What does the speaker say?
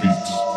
Beats.